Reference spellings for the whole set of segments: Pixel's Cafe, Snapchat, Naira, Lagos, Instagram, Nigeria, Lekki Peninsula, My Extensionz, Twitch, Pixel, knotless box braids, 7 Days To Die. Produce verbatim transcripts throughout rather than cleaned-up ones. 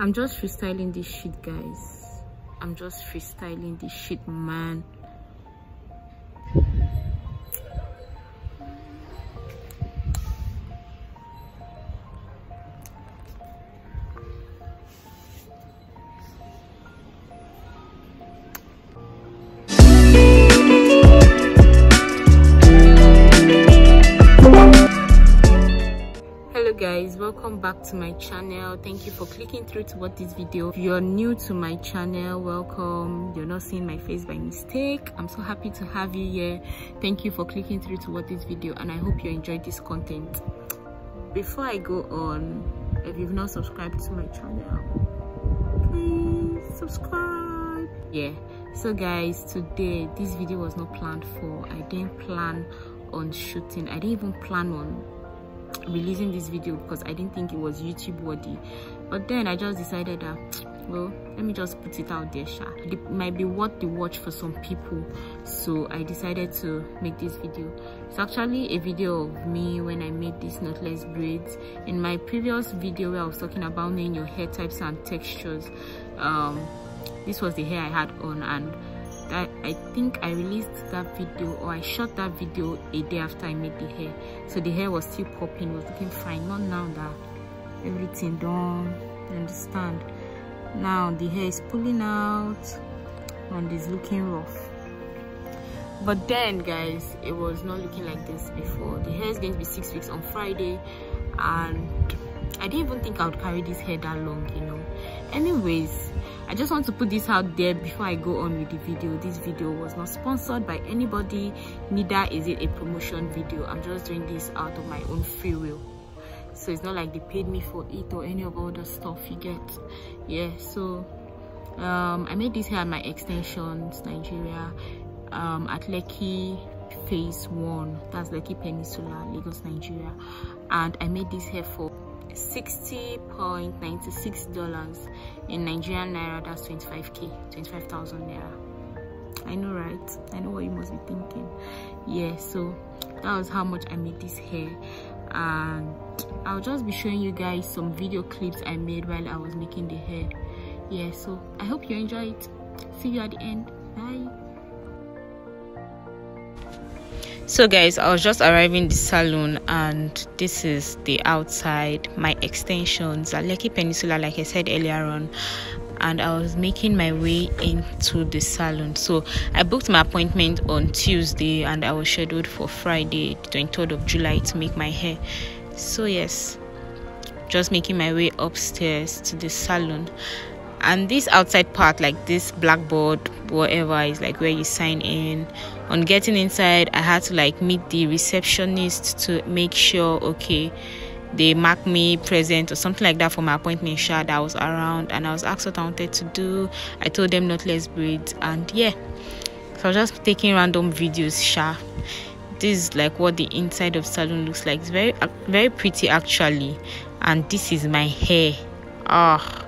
I'm just freestyling this shit, guys. I'm just freestyling this shit, man. Guys, welcome back to my channel. Thank you for clicking through to watch this video. If you're new to my channel, welcome. You're not seeing my face by mistake. I'm so happy to have you here. Thank you for clicking through to watch this video, and I hope you enjoyed this content. Before I go on, if you've not subscribed to my channel, please subscribe. Yeah, so guys, today this video was not planned for. I didn't plan on shooting. I didn't even plan on releasing this video because I didn't think it was YouTube worthy, but then I just decided that, well, let me just put it out there, sha. It might be worth the watch for some people, so I decided to make this video. It's actually a video of me when I made these knotless braids. In my previous video where I was talking about knowing your hair types and textures, um this was the hair I had on, and That I think I released that video, or I shot that video a day after I made the hair, so the hair was still popping, was looking fine. Not now that everything done, you understand? Now the hair is pulling out and is looking rough. But then, guys, it was not looking like this before. The hair is going to be six weeks on Friday, and I didn't even think I would carry this hair that long, you know. Anyways, I just want to put this out there before I go on with the video. This video was not sponsored by anybody, neither is it a promotion video. I'm just doing this out of my own free will, so it's not like they paid me for it or any of all the stuff you get. Yeah, so um I made this hair at My Extensionz, Nigeria, um at Lekki phase one, that's Lekki Peninsula, Lagos, Nigeria, and I made this hair for sixty point nine six dollars in Nigerian naira. That's twenty-five K, twenty-five thousand naira. I know, right? I know what you must be thinking. Yeah, so that was how much I made this hair, and I'll just be showing you guys some video clips I made while I was making the hair. Yeah, so I hope you enjoy it. See you at the end. Bye. So guys, I was just arriving the salon, and this is the outside, My Extensionz at Lekki Peninsula, like I said earlier on, and I was making my way into the salon. So I booked my appointment on Tuesday, and I was scheduled for Friday, twenty-third of July, to make my hair. So yes, just making my way upstairs to the salon. And this outside part, like this blackboard, whatever, is like where you sign in. On getting inside, I had to like meet the receptionist to make sure, okay, they mark me present or something like that for my appointment shot that I was around. And I was asked what I wanted to do. I told them knotless braids, and yeah, so I was just taking random videos, sha. This is like what the inside of salon looks like. It's very, very pretty actually. And this is my hair. Ah. Oh,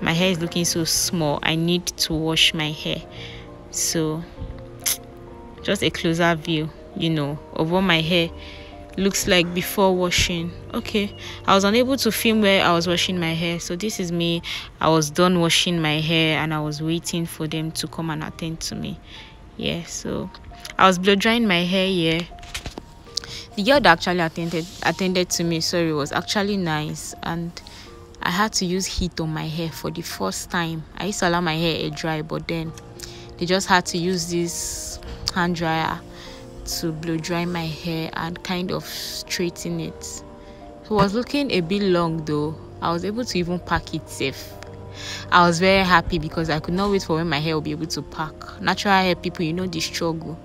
my hair is looking so small. I need to wash my hair. So just a closer view, you know, of what my hair looks like before washing. Okay, I was unable to film where I was washing my hair, so this is me. I was done washing my hair, and I was waiting for them to come and attend to me. Yeah, so I was blow drying my hair here. The girl that actually attended attended to me, sorry, was actually nice, and I had to use heat on my hair for the first time. I used to allow my hair air dry, but then they just had to use this hand dryer to blow dry my hair and kind of straighten it. So it was looking a bit long though. I was able to even pack it safe. I was very happy because I could not wait for when my hair will be able to pack. Natural hair people, you know the struggle.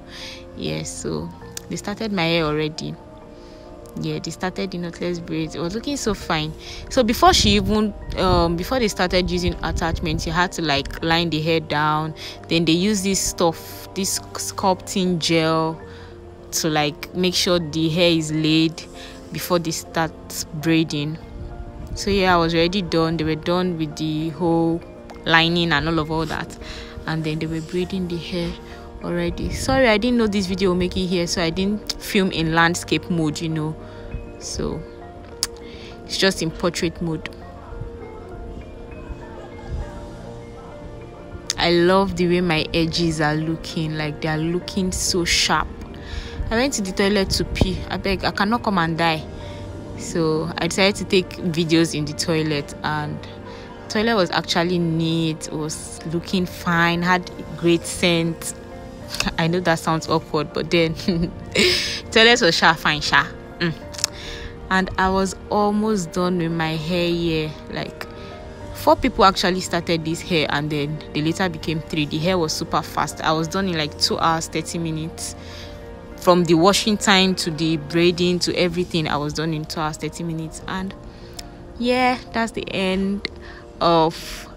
Yeah, so they started my hair already. Yeah, they started the knotless braids. It was looking so fine. So before she even um before they started using attachments, you had to like line the hair down. Then they use this stuff, this sculpting gel, to like make sure the hair is laid before they start braiding. So yeah, I was already done. They were done with the whole lining and all of all that, and then they were braiding the hair already. Sorry, I didn't know this video will make it here, so I didn't film in landscape mode, you know, so it's just in portrait mode. I love the way my edges are looking, like they are looking so sharp. I went to the toilet to pee. I beg, I cannot come and die. So I decided to take videos in the toilet, and the toilet was actually neat, it was looking fine, had great scent. I know that sounds awkward, but then toilet was sha fine sha. Mm. And I was almost done with my hair here. Like four people actually started this hair, and then they later became three. The hair was super fast. I was done in like two hours thirty minutes. From the washing time to the braiding to everything, I was done in two hours thirty minutes. And yeah, that's the end of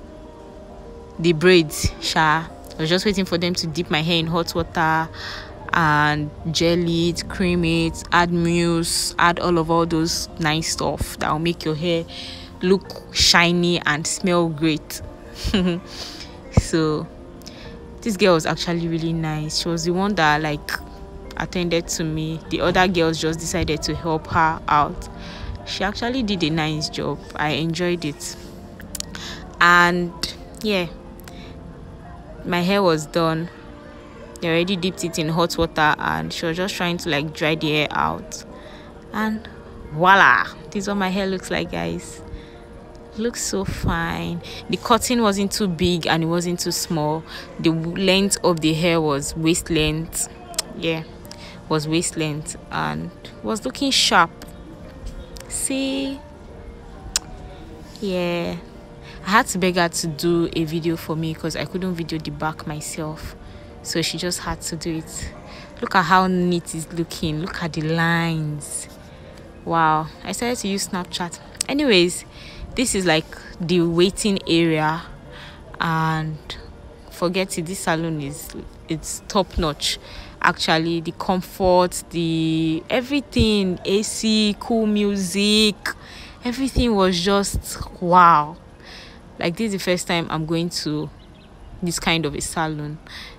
the braids sha. I was just waiting for them to dip my hair in hot water and gel it, cream it, add mousse, add all of all those nice stuff that will make your hair look shiny and smell great. So this girl was actually really nice. She was the one that like attended to me. The other girls just decided to help her out. She actually did a nice job. I enjoyed it. And yeah, my hair was done. They already dipped it in hot water, and she was just trying to like dry the hair out, and voila, this is what my hair looks like, guys. It looks so fine. The cutting wasn't too big and it wasn't too small. The length of the hair was waist length. Yeah, was waist length, and was looking sharp. See, yeah, I had to beg her to do a video for me because I couldn't video the back myself. So she just had to do it. Look at how neat it's looking. Look at the lines. Wow. I started to use Snapchat. Anyways, this is like the waiting area. And forget it. This salon is it's top notch. Actually, the comfort, the everything, A C, cool music, everything was just wow. Like, this is the first time I'm going to this kind of a salon.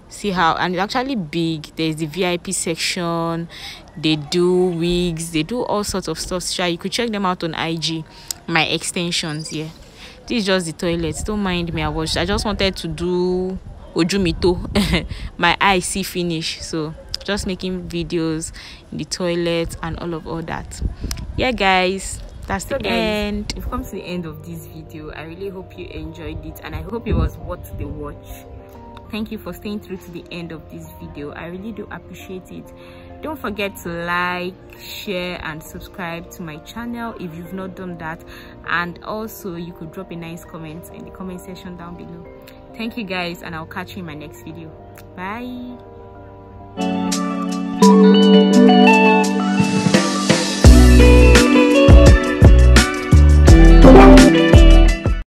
See how, and it's actually big. There's the V I P section. They do wigs. They do all sorts of stuff. You could check them out on I G. My Extensionz, yeah. This is just the toilet. Don't mind me. I was. I just wanted to do Ojumito. My eye see finish. So, just making videos in the toilet and all of all that. Yeah, guys. That's the end. We've come to the end of this video. I really hope you enjoyed it, and I hope it was worth the watch. Thank you for staying through to the end of this video. I really do appreciate it. Don't forget to like, share and subscribe to my channel if you've not done that, and also you could drop a nice comment in the comment section down below. Thank you, guys, and I'll catch you in my next video. Bye.